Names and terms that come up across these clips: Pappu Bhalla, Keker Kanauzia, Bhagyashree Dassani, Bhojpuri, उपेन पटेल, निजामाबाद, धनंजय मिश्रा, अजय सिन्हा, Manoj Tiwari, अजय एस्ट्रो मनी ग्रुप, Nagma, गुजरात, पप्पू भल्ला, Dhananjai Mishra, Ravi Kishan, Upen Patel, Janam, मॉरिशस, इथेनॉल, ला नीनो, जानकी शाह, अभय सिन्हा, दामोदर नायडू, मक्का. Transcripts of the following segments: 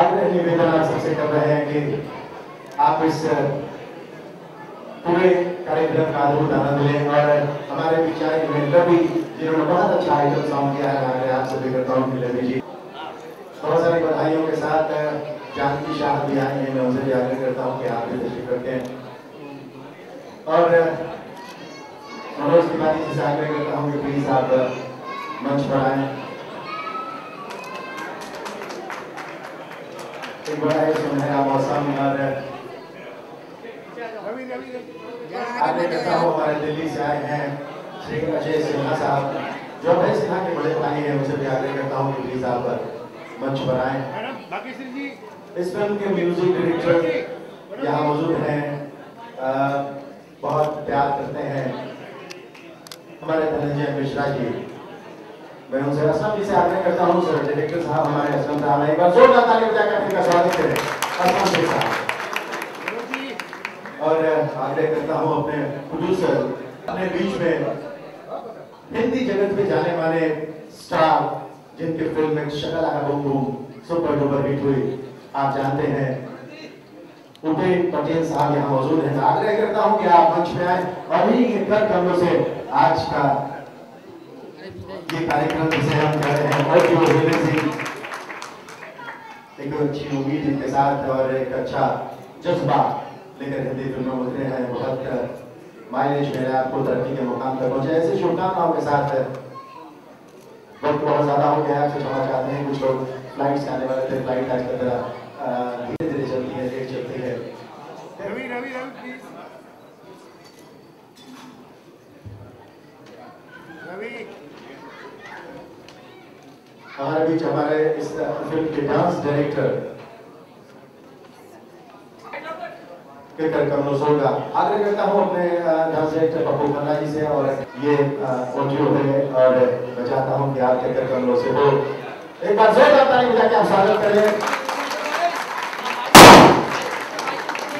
आग्रह निवेदन आप सबसे कर रहे हैं कि आप इस पूरे कार्यक्रम का अद्भुत आनंद लें। और हमारे विचार इवेंटर भी जिन्होंने बहुत अच्छा आइटम सॉन्ग किया है, आप सभी करता हूँ रवि जी बहुत सारी बधाइयों के साथ जानकी शाह भी आई है, मैं उनसे भी आग्रह करता हूँ कि आप भी करते हैं। और मनोज तिवारी जी से आग्रह करता हूँ कि प्लीज आप मंच पर आए। बड़ा ही सुनहरा मौसम और आगे कहता हूँ हमारे दिल्ली से आए हैं श्री अजय सिन्हा साहब जो अभय सिन्हा के बड़े भाई हैं, उनसे भी आग्रह करता हूँ कि प्लीज आप मंच पर आए। इस फिल्म के म्यूजिक डायरेक्टर यहाँ मौजूद हैं, बहुत प्यार करते हैं हमारे धनंजय मिश्रा जी, मैं उनसे असलम जी से आग्रह करता हूँ। सर डायरेक्टर साहब हमारे असलम साहब एक बार जोरदार ताली बजाकर इनका स्वागत करें असलम जी साहब। और आग्रह करता हूँ अपने प्रोड्यूसर अपने बीच में हिंदी जगत में जाने माने स्टार जिनके फिल्म में शक्ल आया boom boom super duper hit हुई, आप जानते हैं उपेन पटेल साहब यहाँ मौजूद हैं। आग्रह करता हूँ कि आप मंच में आए और इन्हीं के कर कमरों से आज का ये कार्यक्रम जिसे हम कर रहे हैं और एक अच्छी उम्मीद इनके साथ और एक अच्छा जज्बा लेकर हिंदी फिल्मों में उतरे हैं, बहुत माइलेज मिला आपको, तरक्की के मुकाम तक पहुंचे। ऐसे शुभकामनाओं के साथ वक्त बहुत ज्यादा हो गया, आपसे क्षमा चाहते हैं। कुछ लोग फ्लाइट्स आने वाले थे, फ्लाइट आज की तरह धीरे धीरे चलती है, लेट चलती है। हमारे बीच हमारे इस फिल्म के डांस डायरेक्टर केकर कनौजिया, आग्रह करता हूँ अपने डांस डायरेक्टर पप्पू भल्ला जी से। और ये ऑडियो है और मैं चाहता हूँ कि आप केकर कनौजिया हो एक बार जोरदार ताली बजाकर आप स्वागत करें।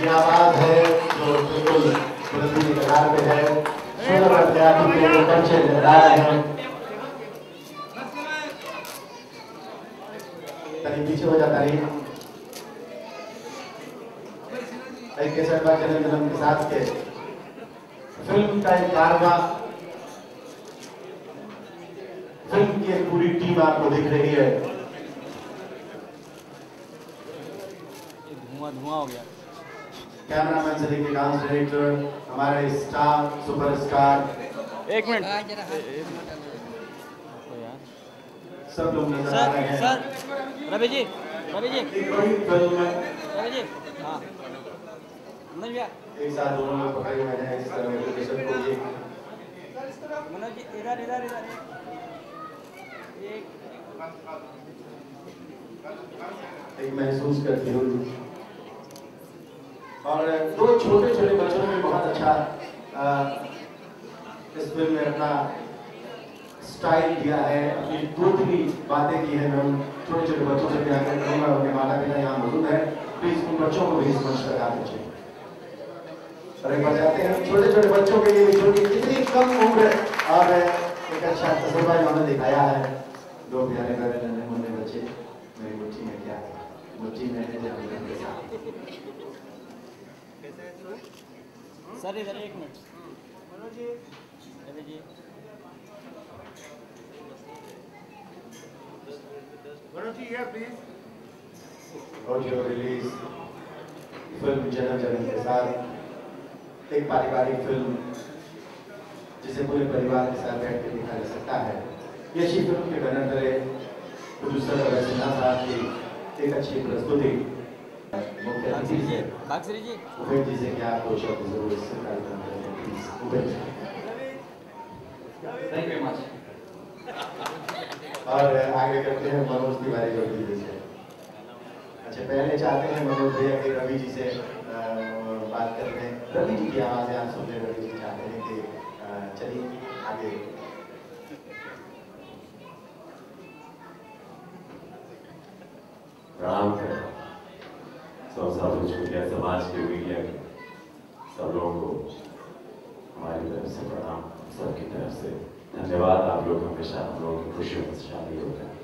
ये आवाज है जो बिल्कुल बुलंदी की कगार पे है, सुंदर अध्यात्म के पंचे लहरा रहे हैं। पीछे हो जाता है के साथ के फिल्म का एक कारवा, फिल्म की एक पूरी टीम आपको दिख रही है। धुआं हो गया कैमरामैन से लेकर डांस डायरेक्टर, हमारे स्टार सुपरस्टार, एक मिनट सब लोग नजर आ रहे हैं। रवि जी हाँ एक साथ दोनों लोग पकड़े हुए हैं इस तरह मनोज जी इधर एक महसूस करती हूँ। और दो छोटे छोटे बच्चों ने बहुत अच्छा इस फिल्म में अपना स्टाइल दिया है, अपनी दूसरी बातें की है। मैं छोटे छोटे बच्चों से भी आग्रह करूंगा, उनके माता पिता यहाँ मौजूद है, प्लीज उन बच्चों को भी इस मंच पर आना चाहिए। और एक बार जाते हैं छोटे छोटे बच्चों के लिए जो कि कितनी कम उम्र और एक अच्छा तजुर्बा इन्होंने दिखाया है। दो प्यारे प्यारे नन्हे मुन्ने बच्चे मेरी मुट्ठी में क्या है, मुट्ठी में सर इधर एक मिनट रिलीज फिल्म जन्म जन्म के साथ एक पारिवारिक फिल्म जिसे पूरे परिवार के साथ बैठ कर देखा जा सकता है। ये अच्छी फिल्म के बैनर तले प्रोड्यूसर रवि किशन साहब की एक अच्छी प्रस्तुति मुख्य अतिथि जी उपेन जी से क्या आपको शब्द जरूर इस कार्यक्रम में please Upen thank you much. और आगे करते हैं मनोज तिवारी जो जी से। अच्छा पहले चाहते हैं मनोज भैया के रवि जी से बात कर रहे हैं। रवि जी की आवाज़ आप सुन रहे, रवि जी चाहते हैं कि चलिए आगे। राम है सब साधु समाज के मीडिया के सब लोगों को हमारी तरफ से प्रणाम, सबकी तरफ से धन्यवाद। आप लोग हमेशा हम लोगों की खुशियों में शामिल होते हैं।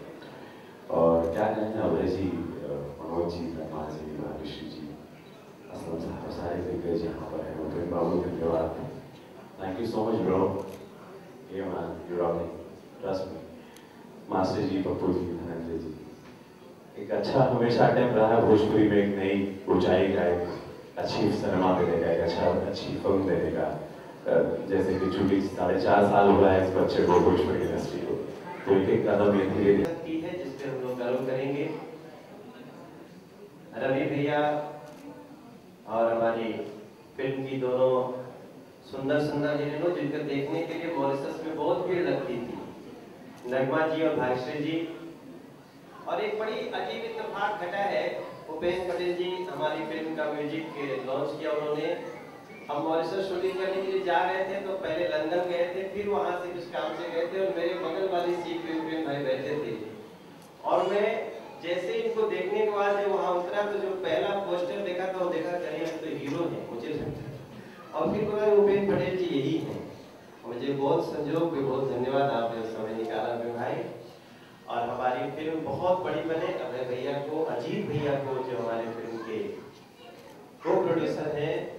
और क्या कहना है अभय जी, मनोज जगह जहाँ पर है उपेन बाबू, धन्यवाद। Thank you so much bro. ये man you rock me, trust me. Master ji, Pappu ji, Dhananjay ji, एक अच्छा हमेशा अटैम्प रहा है भोजपुरी में एक नई ऊंचाई का, एक अच्छी सिनेमा देगा, एक अच्छा अच्छी फिल्म देगा। जैसे कि जुबली 4.5 साल हुआ है इस बच्चे को भोजपुरी इंडस्ट्री को, तो एक कदम ये धीरे धीरे है जिस पर हम लोग गौरव करेंगे। रवि भैया और हमारी फिल्म की दोनों सुंदर सुंदर हीरोइनों, जिनको देखने के लिए मॉरिशस में बहुत भीड़ लगती थी, नगमा जी और भाग्यश्री जी। और एक बड़ी अजीब इत्तेफाक घटा है, उपेन पटेल जी हमारी फिल्म का म्यूजिक लॉन्च किया उन्होंने। हम मॉरिशस शूटिंग करने के लिए जा रहे थे, तो पहले लंदन गए थे, फिर वहाँ से कुछ काम से गए थे, और मेरे बगल वाली सीट पे उपेन भाई बैठे थे। और मैं जैसे इनको देखने के बाद जब वहाँ उतरा, तो जो पहला पोस्टर देखा था, वो देखा कहीं हम तो हीरो हैं मुझे लगता है। और फिर बोला उपेन पटेल जी यही हैं। मुझे बहुत संजोग, बहुत धन्यवाद आपने उस समय निकाला मेरे भाई। और हमारी फिल्म बहुत बड़ी बने। अभय भैया को, अजीत भैया को, जो हमारे फिल्म के को प्रोड्यूसर हैं,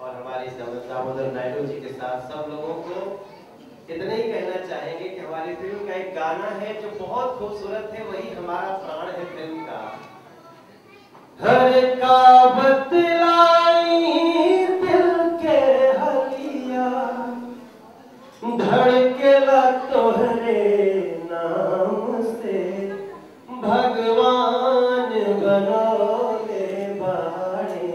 और हमारे दामोदर नायडू जी के साथ सब लोगों को इतना ही कहना चाहेंगे कि हमारी फिल्म का एक गाना है जो बहुत खूबसूरत है, वही हमारा प्राण है फिल्म का। हर का बतलाई दिल के हलिया, धड़के ला तोहरे नाम से, भगवान बनोगे बाड़े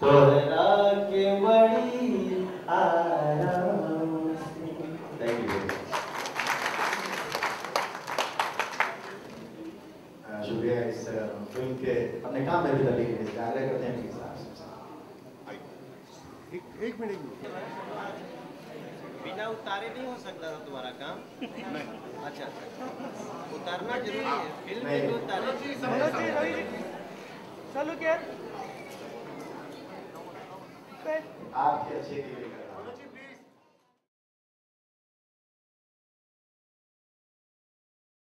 तोहरा के बड़ी आराम। शुक्रिया इस फिल्म के अपने काम में भी तलीन है, कार्य करते हैं इनके साथ। एक मिनट, बिना उतारे नहीं हो सकता था तुम्हारा काम। अच्छा, उतारना जरूरी है फिल्म में, तो उतारे। चलो क्या आपके अच्छे के लिए।